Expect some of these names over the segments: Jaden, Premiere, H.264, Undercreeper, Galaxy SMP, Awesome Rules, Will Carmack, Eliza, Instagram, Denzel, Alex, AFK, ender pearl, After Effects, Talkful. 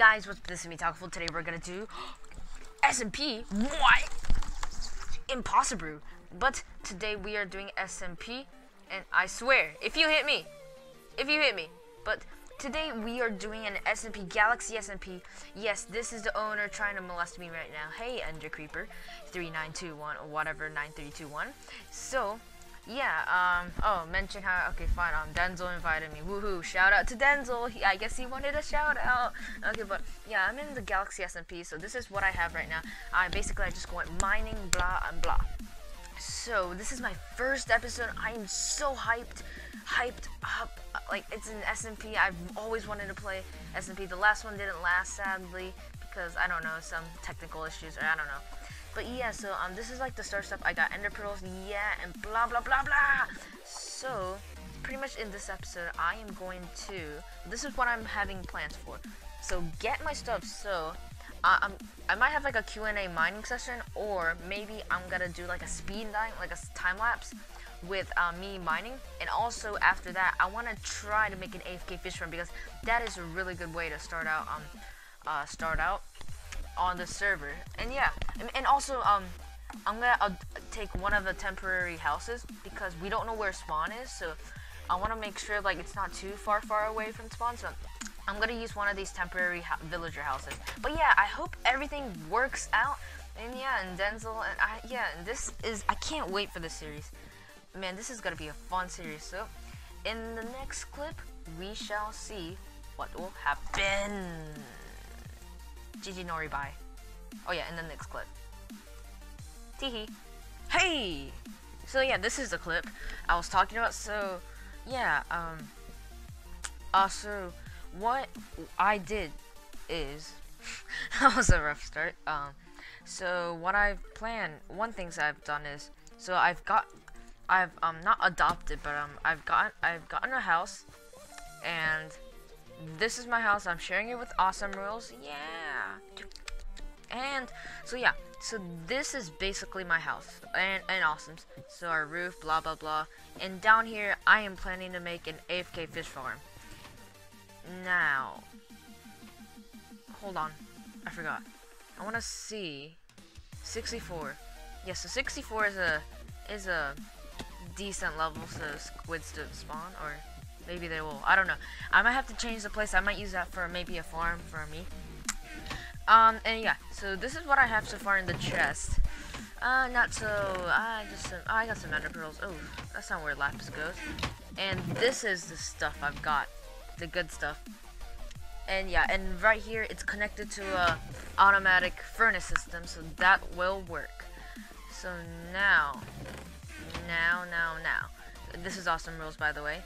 guys, what's up? This is me, Talkful. Today we're gonna do SMP. What? Impossible. But today we are doing SMP, and I swear, if you hit me. But today we are doing an SMP, Galaxy SMP. Yes, this is the owner trying to molest me right now. Hey, Undercreeper, 3921 or whatever, 9321. So. Yeah, mention how, okay, fine, Denzel invited me, woohoo, shout out to Denzel, I guess he wanted a shout out, okay, but, yeah, I'm in the Galaxy SMP, so this is what I have right now. I just went mining, blah, and blah, so this is my first episode. I'm so hyped up, like, it's an SMP, I've always wanted to play SMP. The last one didn't last, sadly, because, I don't know, some technical issues, or I don't know. But yeah, so this is like the start stuff. I got ender pearls, yeah, and blah blah blah blah. So pretty much in this episode, I am going to. This is what I'm having plans for. So get my stuff. So I might have like a Q&A mining session, or maybe I'm gonna do like a speed dying, like a time lapse with me mining. And also after that, I want to try to make an AFK fish run, because that is a really good way to start out. On the server. And yeah, and also I'm gonna take one of the temporary houses, because we don't know where spawn is, so I want to make sure like it's not too far away from spawn, so I'm gonna use one of these temporary villager houses. But yeah, I hope everything works out. And yeah, and Denzel and I, yeah, and this is, I can't wait for this series, man. This is gonna be a fun series. So in the next clip we shall see what will happen. GG Nori, bye. Oh yeah, in the next clip. Teehee. Hey! So yeah, this is the clip I was talking about. So yeah, also what I did is that was a rough start. So what I've planned, one things I've done is, so I've not adopted, but I've gotten a house, and this is my house. I'm sharing it with Awesome Rules. Yeah. And so yeah, so this is basically my house and Awesome's. So our roof, blah blah blah. And down here I am planning to make an AFK fish farm. Now hold on, I forgot. I wanna see 64. Yeah, so 64 is a decent level, so squids don't spawn, or maybe they will. I don't know. I might have to change the place. I might use that for maybe a farm for me. And yeah. So this is what I have so far in the chest. Not so. I got some ender pearls. Oh, that's not where Lapis goes. And this is the stuff I've got, the good stuff. And yeah. And right here, it's connected to a automatic furnace system, so that will work. So now. This is Awesome Rules, by the way.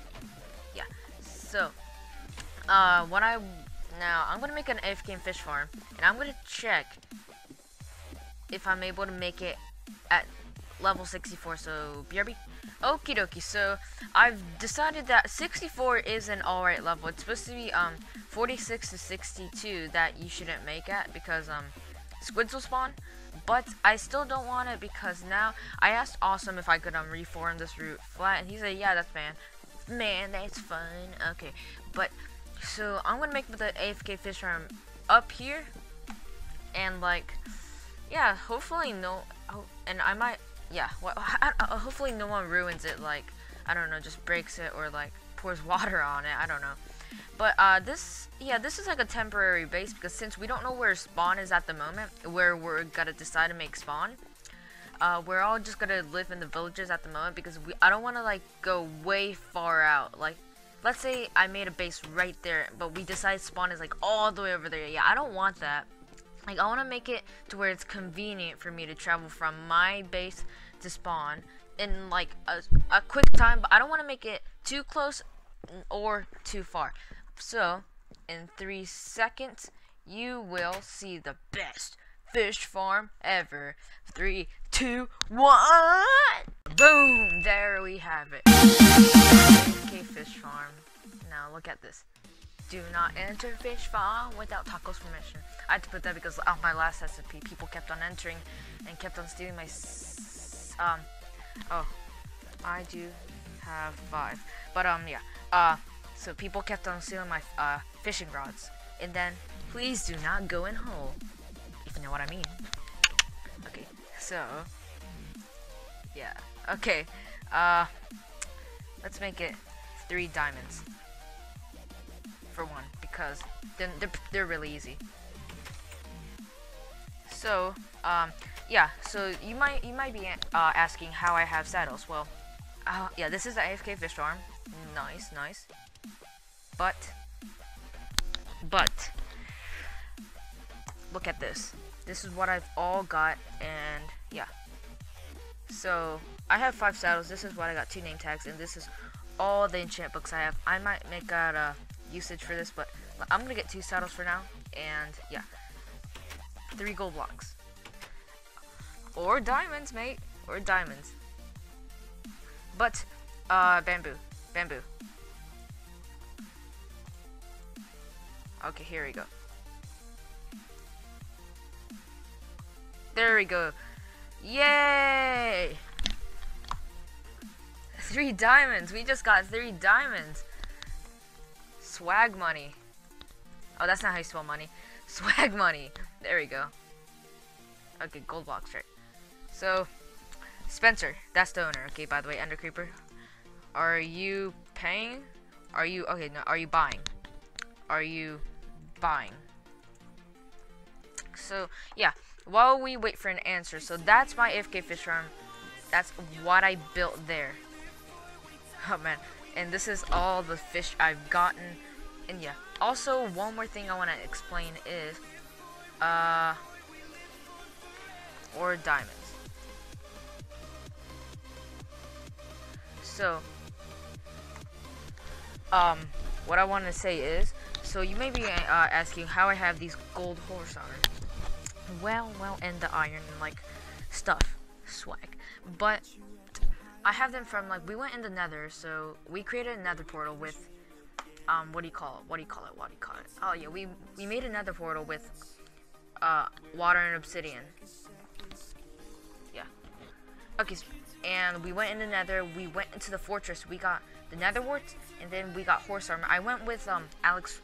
Yeah, so I'm gonna make an AFK fish farm, and I'm gonna check if I'm able to make it at level 64. So BRB. Okie dokie. So I've decided that 64 is an alright level. It's supposed to be 46 to 62 that you shouldn't make at, because squids will spawn. But I still don't want it, because now I asked Awesome if I could reform this root flat, and he said yeah, that's fine. Man, that's fun. Okay, but so I'm gonna make the AFK fish farm up here, and like, yeah, hopefully no, and I might, yeah, well, hopefully no one ruins it, like, I don't know, just breaks it or like pours water on it. I don't know. But this is like a temporary base, because since we don't know where spawn is at the moment, where we're gonna decide to make spawn. We're all just gonna live in the villages at the moment, because I don't want to like go way far out. Like, let's say I made a base right there, but we decide spawn is like all the way over there. Yeah, I don't want that. Like, I want to make it to where it's convenient for me to travel from my base to spawn in like a quick time. But I don't want to make it too close or too far. So in 3 seconds, you will see the best fish farm ever. 3, 2, 1, boom! There we have it. Okay, fish farm. Now look at this. Do not enter fish farm without Taco's permission. I had to put that because on my last SMP, people kept on entering and kept on stealing my. Oh, I do have 5, but yeah. So people kept on stealing my fishing rods, and then Please do not go in hole, if you know what I mean. Okay, so yeah, okay, let's make it 3 diamonds for 1, because then they're really easy. So yeah, so you might be asking how I have saddles. Well, yeah, this is the AFK fish farm. Nice, nice. But look at this. This is what I've all got, and yeah. So I have 5 saddles. This is what I got, 2 name tags, and this is all the enchant books I have. I might make out a usage for this, but I'm gonna get 2 saddles for now, and yeah, 3 gold blocks or diamonds, mate, or diamonds. But bamboo. Okay, here we go. There we go. Yay! 3 diamonds. We just got 3 diamonds. Swag money. Oh, that's not how you spell money. Swag money. There we go. Okay, gold blocks, right? So, Spencer, that's the owner. Okay, by the way, Undercreeper. Are you paying? Are you, okay, no, are you buying? Are you buying? So, yeah, while we wait for an answer, so that's my AFK fish farm. That's what I built there. Oh, man. And this is all the fish I've gotten. And, yeah. Also, one more thing I want to explain is, or diamonds. So, what I want to say is, so you may be asking how I have these gold horse armor. Well, and the iron and like stuff, swag. But I have them from like, we went in the Nether, so we created a Nether portal with what do you call it? Oh yeah, we made a Nether portal with water and obsidian. Yeah. Okay. And we went in the Nether, we went into the fortress, we got the nether warts, and then we got horse armor. I went with Alex,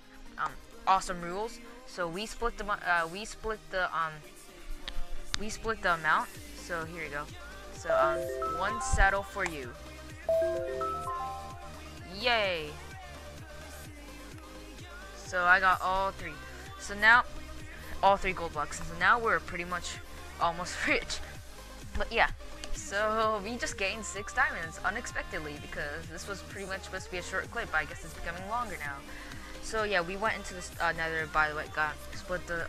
Awesome Rules, so we split the amount. So here you go. So 1 saddle for you. Yay! So I got all 3. So now all 3 gold blocks. So now we're pretty much almost rich. But yeah. So we just gained 6 diamonds unexpectedly, because this was pretty much supposed to be a short clip, but I guess it's becoming longer now. So yeah, we went into this Nether, by the way, got split the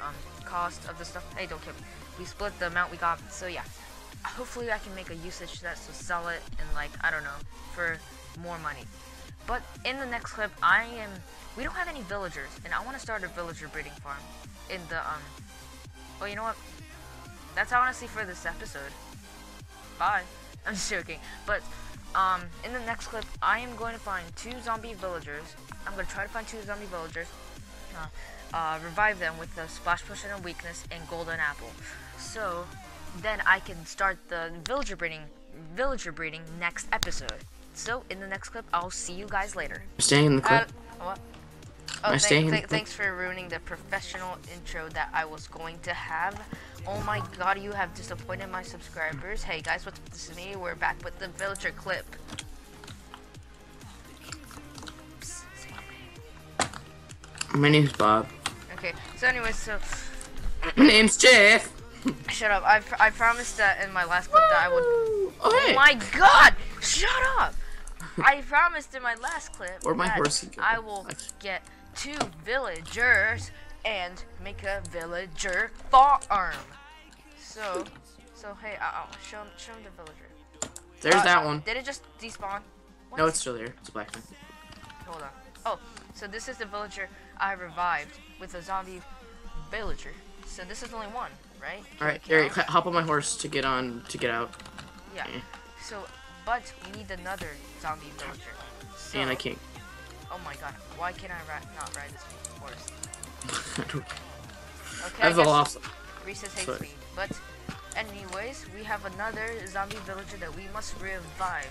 cost of the stuff. Hey, don't care. We split the amount we got. So yeah, hopefully I can make a usage to that, so sell it and like, I don't know, for more money. But in the next clip, we don't have any villagers, and I want to start a villager breeding farm in the oh, you know what? That's all I want to see for this episode. Bye. I'm just joking, but in the next clip I am going to find 2 zombie villagers. I'm going to try to find 2 zombie villagers, revive them with the splash potion of weakness and golden apple, so then I can start the villager breeding next episode. So in the next clip, I'll see you guys later. Staying in the clip. What? Oh, thanks for ruining the professional intro that I was going to have. Oh my god, you have disappointed my subscribers. Hey guys, what's up? This is me. We're back with the villager clip. Oops, say your name. My name's Bob. Okay, so anyways, so... my name's Jeff. Shut up. I promised that in my last clip that I would... Oh, hey. My god! Shut up! I promised in my last clip that I will get 2 villagers and make a villager farm. So hey, show him the villager. There's that one. Did it just despawn? What? No, it's still there. It's a black one. Hold on. Oh, so this is the villager I revived with a zombie villager. So this is only 1, right? All right, there. Hop on my horse to get out. Yeah. So, but we need another zombie villager. So, and I can't. Oh my god, why can't I not ride this horse? Okay, that's awesome. Reese's hates me. But anyways, we have another zombie villager that we must revive.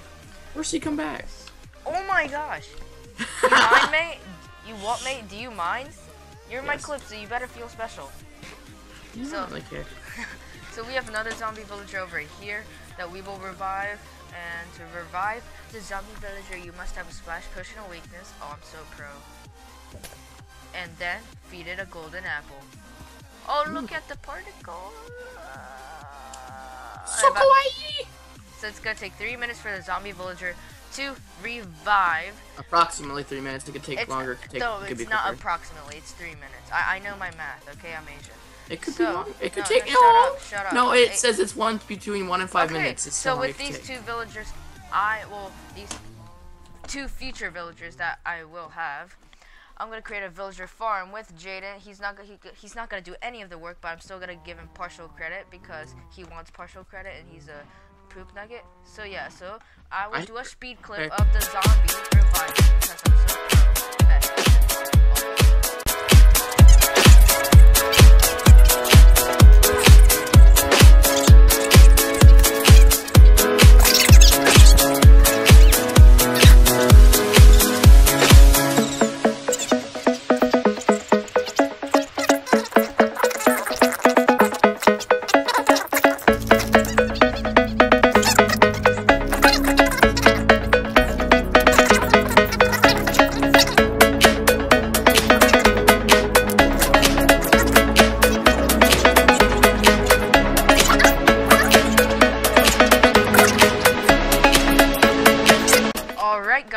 Where's he come back? Oh my gosh. You mind, mate? You what, mate? Do you mind? You're my clip, so you better feel special. So, okay. So we have another zombie villager over here that we will revive, and to revive the zombie villager you must have a splash cushion of weakness. Oh, I'm so pro. And then feed it a golden apple. Oh, look at the particle. So kawaii! So it's gonna take 3 minutes for the zombie villager to revive. Approximately 3 minutes. It could take longer. No, it's not approximately. It's 3 minutes. I know my math. Okay, I'm Asian. It could be long. It could take. No, shut up. No, it says it's between one and five minutes. It's so with these two villagers, these two future villagers that I will have, I'm gonna create a villager farm with Jaden. He's not gonna do any of the work, but I'm still gonna give him partial credit because he wants partial credit and he's a poop nugget. So yeah, so I will do a speed clip of the zombie revival.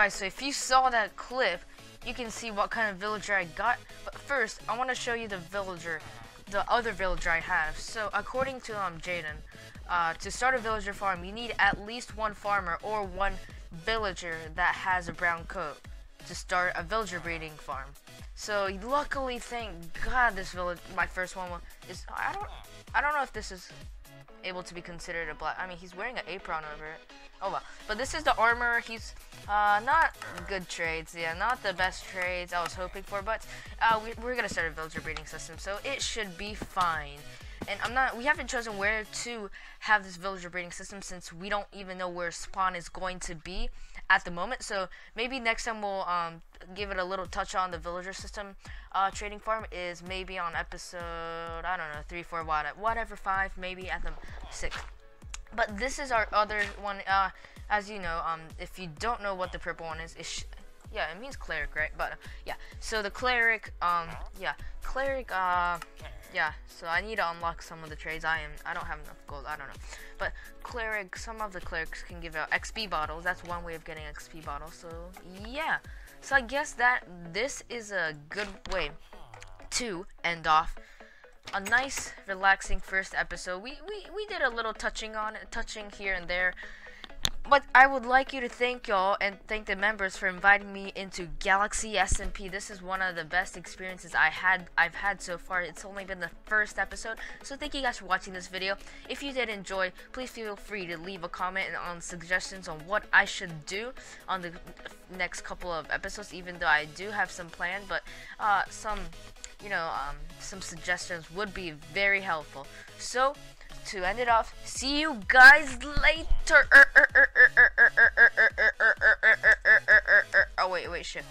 So if you saw that clip, you can see what kind of villager I got. But first, I want to show you the other villager I have. So according to Jaden, to start a villager farm, you need at least one farmer or one villager that has a brown coat to start a villager breeding farm. So luckily, thank God, this village, my first one is. I don't know if this is able to be considered a black. I mean, he's wearing an apron over it. Oh well. But this is the armor. He's not good trades. Yeah, not the best trades I was hoping for. But we're gonna start a villager breeding system, so it should be fine. And we haven't chosen where to have this villager breeding system since we don't even know where spawn is going to be at the moment. So maybe next time we'll give it a little touch on the villager system. Trading farm is maybe on episode, I don't know, 3, 4, whatever, 5, maybe at the 6th. But this is our other one. As you know, if you don't know what the purple one is, yeah, it means cleric, right? But yeah, so the cleric, so I need to unlock some of the trades. I don't have enough gold, I don't know. But cleric, some of the clerics can give out XP bottles. That's one way of getting XP bottles. So yeah, so I guess that this is a good way to end off a nice, relaxing first episode. We did a little touching here and there. But I would like you to thank y'all and thank the members for inviting me into Galaxy SMP. This is one of the best experiences I've had so far. It's only been the first episode, so thank you guys for watching this video. If you did enjoy, please feel free to leave a comment and on suggestions on what I should do on the next couple of episodes. Even though I do have some planned, but some suggestions would be very helpful. So, to end it off, see you guys later. Oh wait, shit.